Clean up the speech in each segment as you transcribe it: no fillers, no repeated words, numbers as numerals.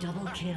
Double kill.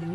Blue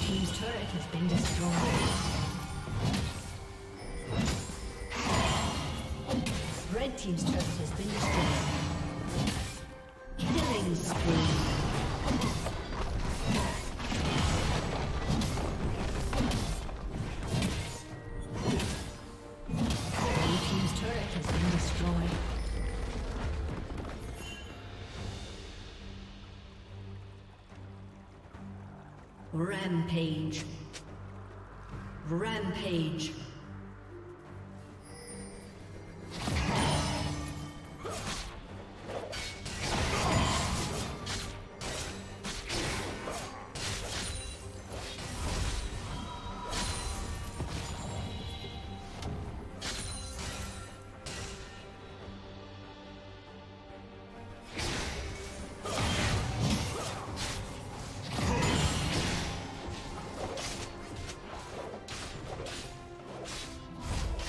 Team's turret has been destroyed. Killing spree. Blue team's turret has been destroyed. Rampage. Rampage.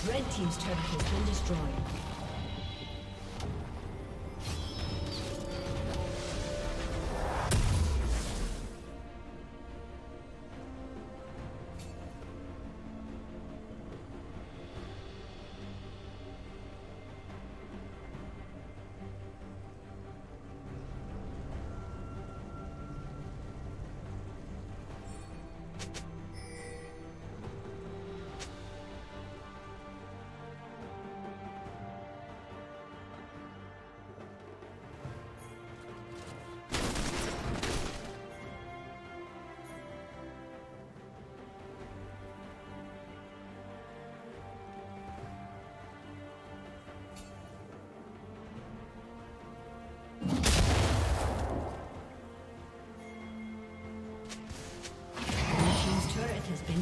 Red team's turret has been destroyed.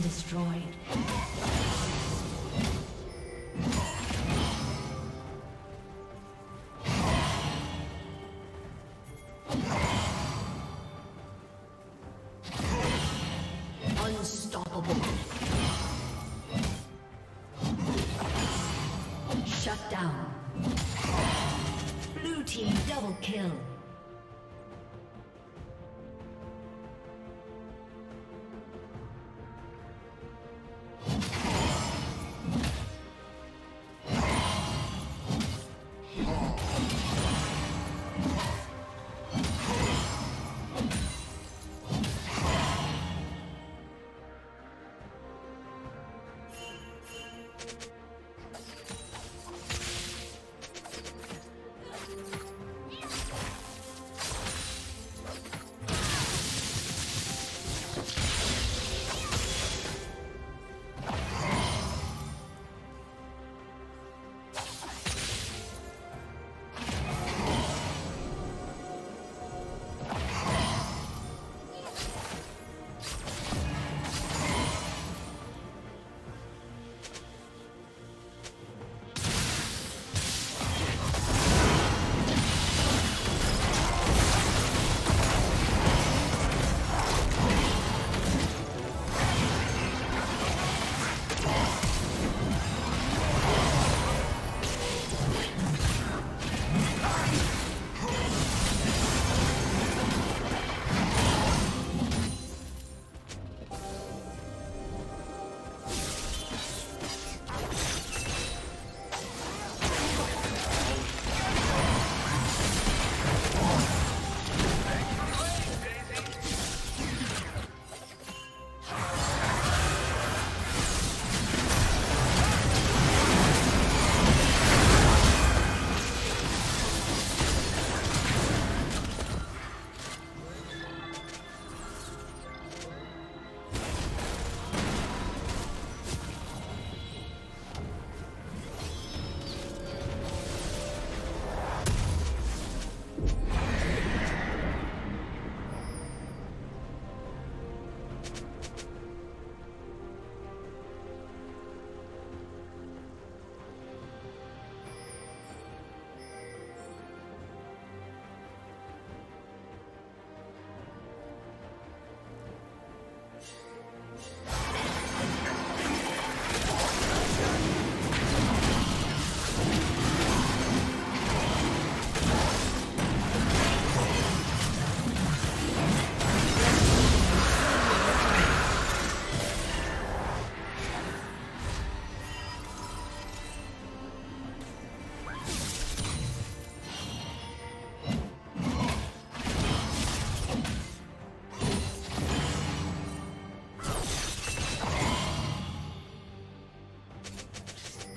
Destroyed. Unstoppable. Shut down. Blue team double kill.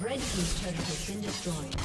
Red Team's turret has been destroyed.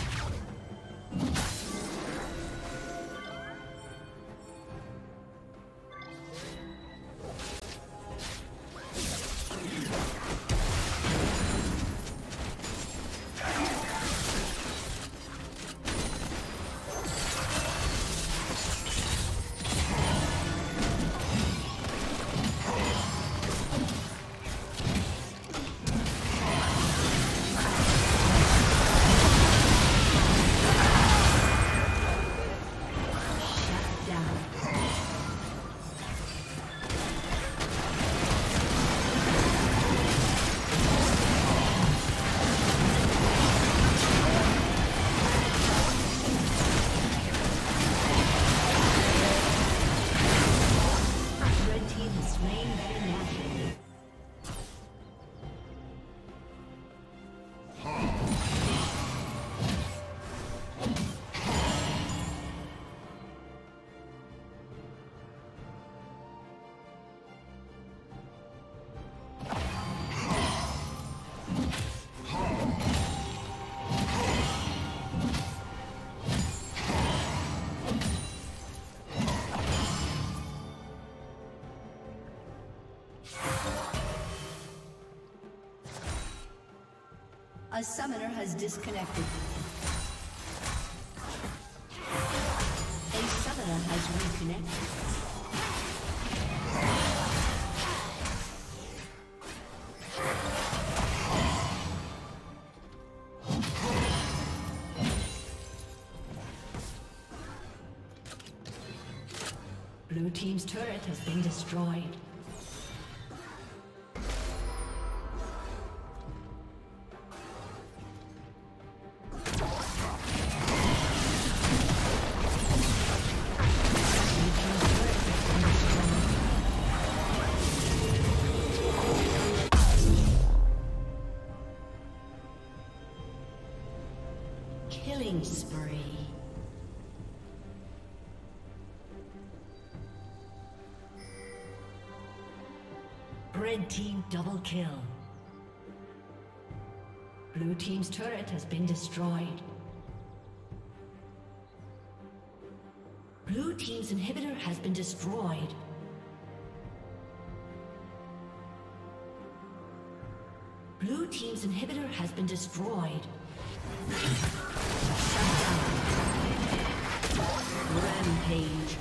A summoner has disconnected. A summoner has reconnected. Blue Team's turret has been destroyed. Killing spree. Red Team double kill. Blue Team's turret has been destroyed. Blue Team's inhibitor has been destroyed. Blue Team's inhibitor has been destroyed. Rampage.